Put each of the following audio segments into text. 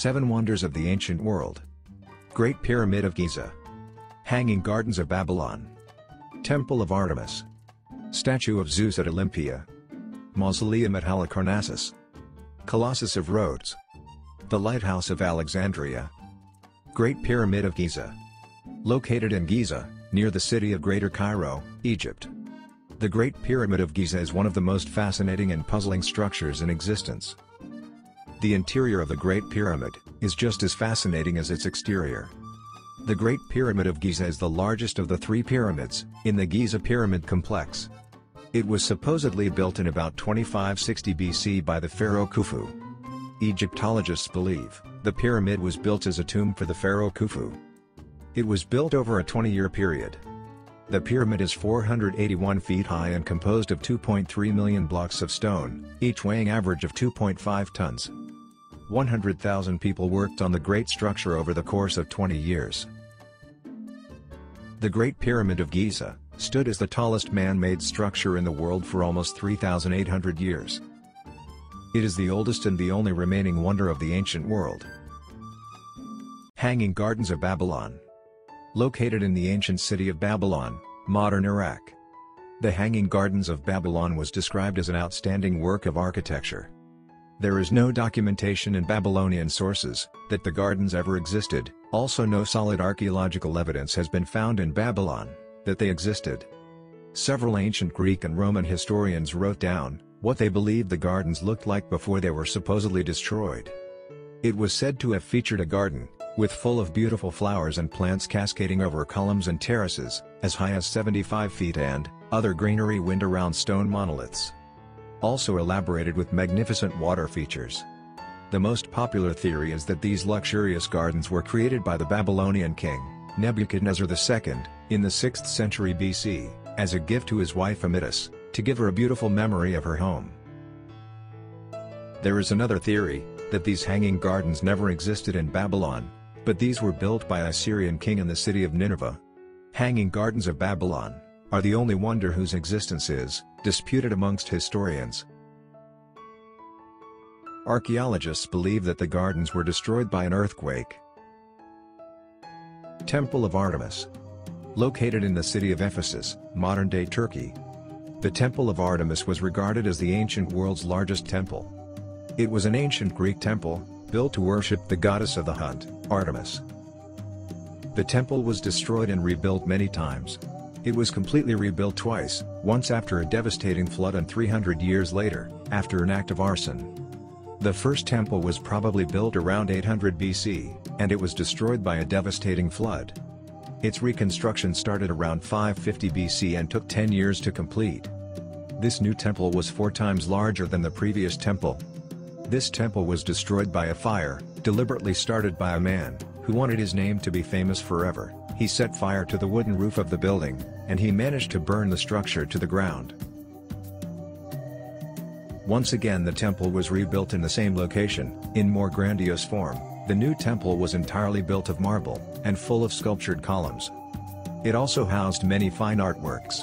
7 Wonders of the Ancient World. Great Pyramid of Giza. Hanging Gardens of Babylon. Temple of Artemis. Statue of Zeus at Olympia. Mausoleum at Halicarnassus. Colossus of Rhodes. The Lighthouse of Alexandria. Great Pyramid of Giza. Located in Giza, near the city of Greater Cairo, Egypt. The Great Pyramid of Giza is one of the most fascinating and puzzling structures in existence. The interior of the Great Pyramid is just as fascinating as its exterior. The Great Pyramid of Giza is the largest of the 3 pyramids in the Giza Pyramid Complex. It was supposedly built in about 2560 BC by the pharaoh Khufu. Egyptologists believe the pyramid was built as a tomb for the pharaoh Khufu. It was built over a 20-year period. The pyramid is 481 feet high and composed of 2.3 million blocks of stone, each weighing average of 2.5 tons. 100,000 people worked on the great structure over the course of 20 years. The Great Pyramid of Giza stood as the tallest man-made structure in the world for almost 3,800 years. It is the oldest and the only remaining wonder of the ancient world. Hanging Gardens of Babylon. Located in the ancient city of Babylon, modern Iraq. The Hanging Gardens of Babylon was described as an outstanding work of architecture. There is no documentation in Babylonian sources that the gardens ever existed, also no solid archaeological evidence has been found in Babylon that they existed. Several ancient Greek and Roman historians wrote down what they believed the gardens looked like before they were supposedly destroyed. It was said to have featured a garden, with full of beautiful flowers and plants cascading over columns and terraces, as high as 75 feet and other greenery wound around stone monoliths. Also elaborated with magnificent water features. The most popular theory is that these luxurious gardens were created by the Babylonian king, Nebuchadnezzar II, in the 6th century BC, as a gift to his wife Amytis, to give her a beautiful memory of her home. There is another theory, that these hanging gardens never existed in Babylon, but these were built by a Syrian king in the city of Nineveh. Hanging Gardens of Babylon are the only wonder whose existence is disputed amongst historians. Archaeologists believe that the gardens were destroyed by an earthquake. Temple of Artemis. Located in the city of Ephesus, modern-day Turkey. The Temple of Artemis was regarded as the ancient world's largest temple. It was an ancient Greek temple, built to worship the goddess of the hunt, Artemis. The temple was destroyed and rebuilt many times. It was completely rebuilt twice, once after a devastating flood and 300 years later, after an act of arson. The first temple was probably built around 800 BC, and it was destroyed by a devastating flood. Its reconstruction started around 550 BC and took 10 years to complete. This new temple was 4 times larger than the previous temple. This temple was destroyed by a fire, deliberately started by a man who wanted his name to be famous forever. He set fire to the wooden roof of the building, and he managed to burn the structure to the ground. Once again the temple was rebuilt in the same location, in more grandiose form. The new temple was entirely built of marble, and full of sculptured columns. It also housed many fine artworks.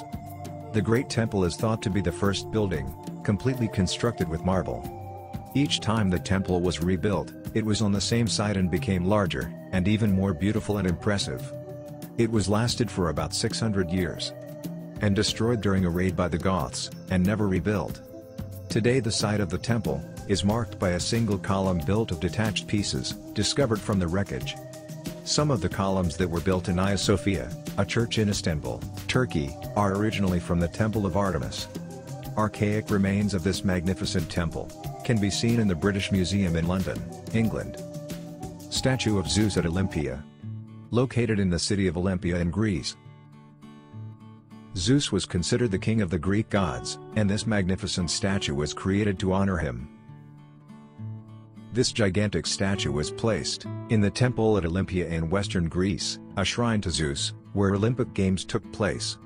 The Great Temple is thought to be the first building, completely constructed with marble. Each time the temple was rebuilt, it was on the same site and became larger, and even more beautiful and impressive. It was lasted for about 600 years and destroyed during a raid by the Goths, and never rebuilt. Today the site of the temple is marked by a single column built of detached pieces, discovered from the wreckage. Some of the columns that were built in Hagia Sophia, a church in Istanbul, Turkey, are originally from the Temple of Artemis. Archaic remains of this magnificent temple can be seen in the British Museum in London, England. Statue of Zeus at Olympia. Located in the city of Olympia in Greece. Zeus was considered the king of the Greek gods, and this magnificent statue was created to honor him. This gigantic statue was placed in the temple at Olympia in western Greece, a shrine to Zeus, where Olympic Games took place.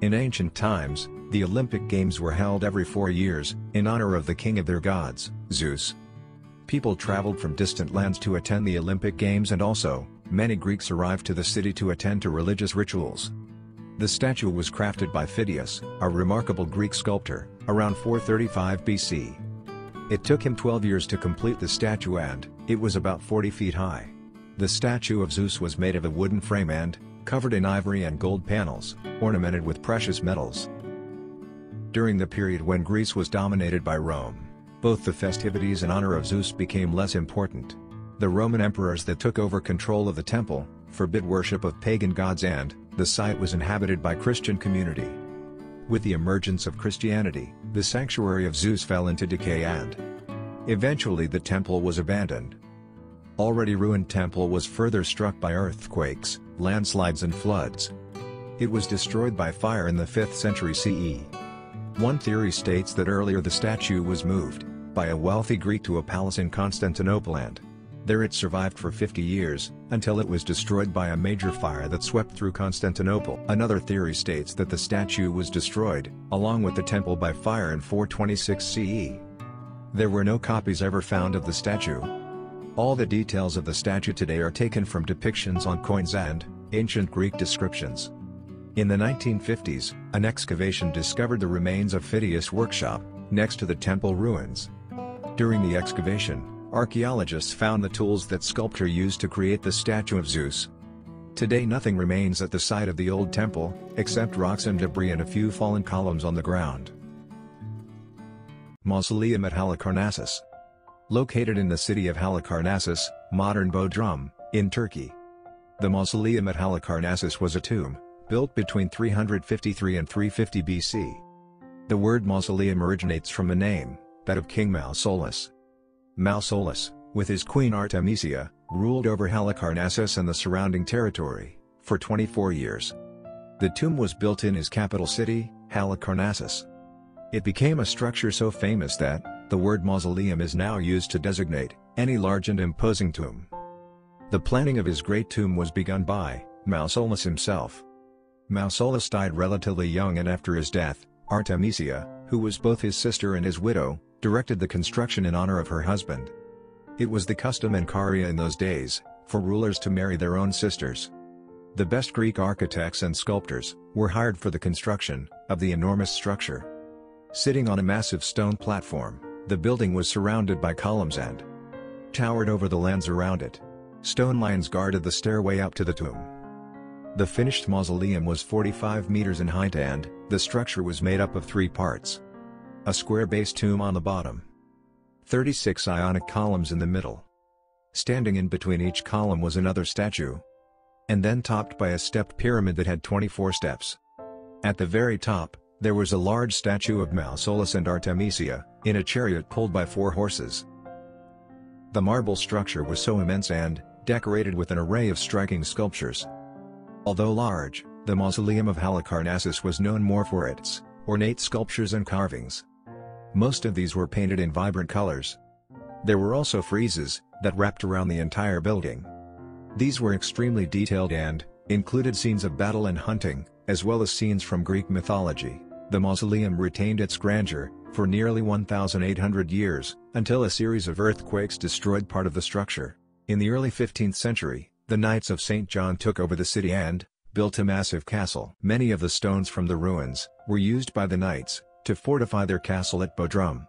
In ancient times, the Olympic Games were held every 4 years, in honor of the king of their gods, Zeus. People traveled from distant lands to attend the Olympic Games, and also, many Greeks arrived to the city to attend to religious rituals. The statue was crafted by Phidias, a remarkable Greek sculptor, around 435 BC. It took him 12 years to complete the statue and it was about 40 feet high. The statue of Zeus was made of a wooden frame and covered in ivory and gold panels, ornamented with precious metals. During the period when Greece was dominated by Rome, both the festivities in honor of Zeus became less important. The Roman emperors that took over control of the temple forbid worship of pagan gods and the site was inhabited by Christian community. With the emergence of Christianity, the sanctuary of Zeus fell into decay and eventually the temple was abandoned. Already ruined temple was further struck by earthquakes, landslides and floods. It was destroyed by fire in the 5th century CE. One theory states that earlier the statue was moved by a wealthy Greek to a palace in Constantinople and there it survived for 50 years, until it was destroyed by a major fire that swept through Constantinople. Another theory states that the statue was destroyed, along with the temple by fire in 426 CE. There were no copies ever found of the statue. All the details of the statue today are taken from depictions on coins and ancient Greek descriptions. In the 1950s, an excavation discovered the remains of Phidias' workshop, next to the temple ruins. During the excavation, archaeologists found the tools that sculptor used to create the statue of Zeus. Today nothing remains at the site of the old temple, except rocks and debris and a few fallen columns on the ground. Mausoleum at Halicarnassus. Located in the city of Halicarnassus, modern Bodrum, in Turkey. The mausoleum at Halicarnassus was a tomb, built between 353 and 350 BC. The word mausoleum originates from a name, that of King Mausolus. Mausolus, with his queen Artemisia, ruled over Halicarnassus and the surrounding territory, for 24 years. The tomb was built in his capital city, Halicarnassus. It became a structure so famous that, the word mausoleum is now used to designate any large and imposing tomb. The planning of his great tomb was begun by Mausolus himself. Mausolus died relatively young and after his death, Artemisia, who was both his sister and his widow, directed the construction in honor of her husband. It was the custom in Caria in those days, for rulers to marry their own sisters. The best Greek architects and sculptors were hired for the construction of the enormous structure. Sitting on a massive stone platform, the building was surrounded by columns and towered over the lands around it. Stone lions guarded the stairway up to the tomb. The finished mausoleum was 45 meters in height and the structure was made up of three parts. A square-based tomb on the bottom. 36 Ionic columns in the middle. Standing in between each column was another statue. And then topped by a stepped pyramid that had 24 steps. At the very top, there was a large statue of Mausolus and Artemisia, in a chariot pulled by four horses. The marble structure was so immense and decorated with an array of striking sculptures. Although large, the mausoleum of Halicarnassus was known more for its ornate sculptures and carvings. Most of these were painted in vibrant colors. There were also friezes that wrapped around the entire building. These were extremely detailed and included scenes of battle and hunting, as well as scenes from Greek mythology. The mausoleum retained its grandeur for nearly 1,800 years, until a series of earthquakes destroyed part of the structure. In the early 15th century, the Knights of St. John took over the city and built a massive castle. Many of the stones from the ruins were used by the knights to fortify their castle at Bodrum.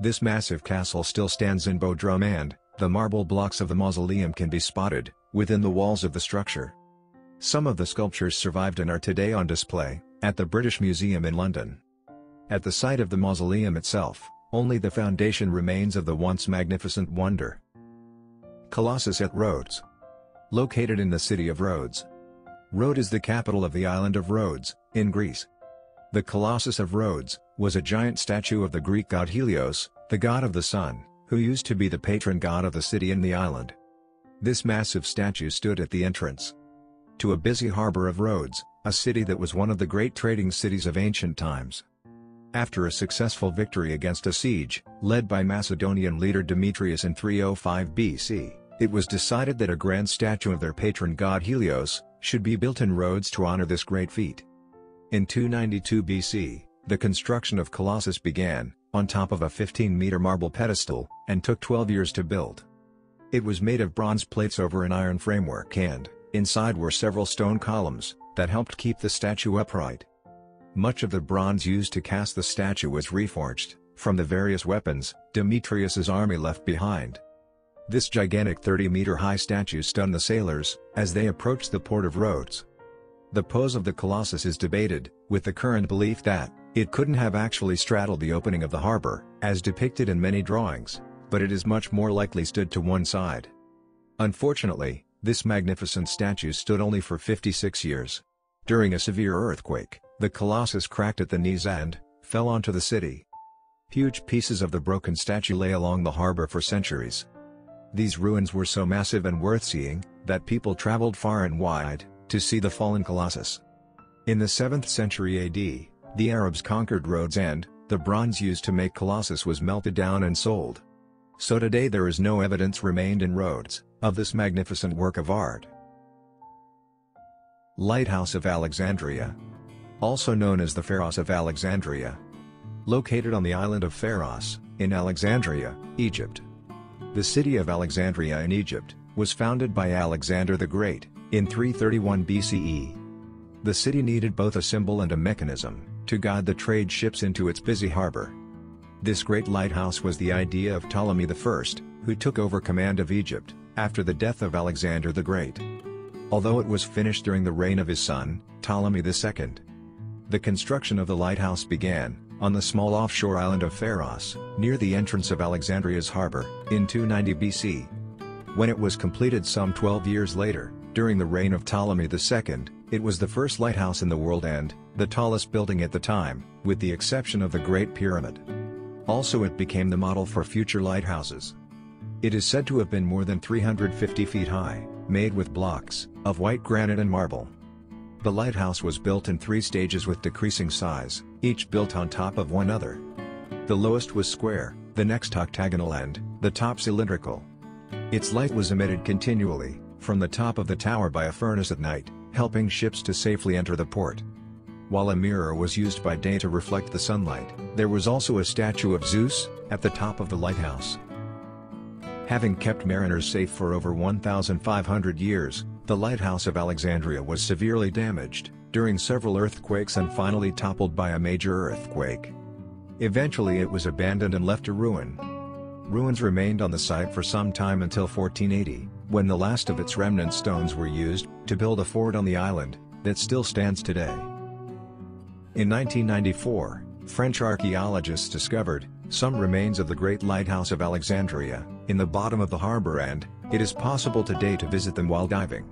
This massive castle still stands in Bodrum and the marble blocks of the mausoleum can be spotted within the walls of the structure. Some of the sculptures survived and are today on display at the British Museum in London. At the site of the mausoleum itself, only the foundation remains of the once magnificent wonder. Colossus at Rhodes. Located in the city of Rhodes. Rhodes is the capital of the island of Rhodes, in Greece. The Colossus of Rhodes was a giant statue of the Greek god Helios, the god of the sun, who used to be the patron god of the city and the island. This massive statue stood at the entrance to a busy harbor of Rhodes, a city that was one of the great trading cities of ancient times. After a successful victory against a siege, led by Macedonian leader Demetrius in 305 BC, it was decided that a grand statue of their patron god Helios should be built in Rhodes to honor this great feat. In 292 BC, the construction of Colossus began, on top of a 15-meter marble pedestal, and took 12 years to build. It was made of bronze plates over an iron framework and, inside were several stone columns, that helped keep the statue upright. Much of the bronze used to cast the statue was reforged, From the various weapons, Demetrius's army left behind. This gigantic 30-meter-high statue stunned the sailors as they approached the port of Rhodes. The pose of the Colossus is debated, with the current belief that it couldn't have actually straddled the opening of the harbor, as depicted in many drawings, but it is much more likely stood to one side. Unfortunately, this magnificent statue stood only for 56 years. During a severe earthquake, the Colossus cracked at the knees and fell onto the city. Huge pieces of the broken statue lay along the harbor for centuries. These ruins were so massive and worth seeing, that people traveled far and wide to see the fallen Colossus. In the 7th century AD, the Arabs conquered Rhodes and the bronze used to make Colossus was melted down and sold. So today there is no evidence remained in Rhodes of this magnificent work of art. Lighthouse of Alexandria, also known as the Pharos of Alexandria. Located on the island of Pharos, in Alexandria, Egypt. The city of Alexandria in Egypt was founded by Alexander the Great in 331 BCE. The city needed both a symbol and a mechanism to guide the trade ships into its busy harbor. This great lighthouse was the idea of Ptolemy I, who took over command of Egypt after the death of Alexander the Great. Although it was finished during the reign of his son, Ptolemy II. The construction of the lighthouse began on the small offshore island of Pharos, near the entrance of Alexandria's harbor, in 290 BC. When it was completed some 12 years later, during the reign of Ptolemy II, it was the first lighthouse in the world and the tallest building at the time, with the exception of the Great Pyramid. Also it became the model for future lighthouses. It is said to have been more than 350 feet high, made with blocks of white granite and marble. The lighthouse was built in 3 stages with decreasing size, each built on top of one another. The lowest was square, the next octagonal and the top cylindrical. Its light was emitted continually from the top of the tower by a furnace at night, helping ships to safely enter the port. While a mirror was used by day to reflect the sunlight, there was also a statue of Zeus at the top of the lighthouse. Having kept mariners safe for over 1,500 years, the lighthouse of Alexandria was severely damaged during several earthquakes and finally toppled by a major earthquake. Eventually it was abandoned and left to ruin. Ruins remained on the site for some time until 1480, when the last of its remnant stones were used to build a fort on the island that still stands today. In 1994, French archaeologists discovered some remains of the Great Lighthouse of Alexandria in the bottom of the harbor, and it is possible today to visit them while diving.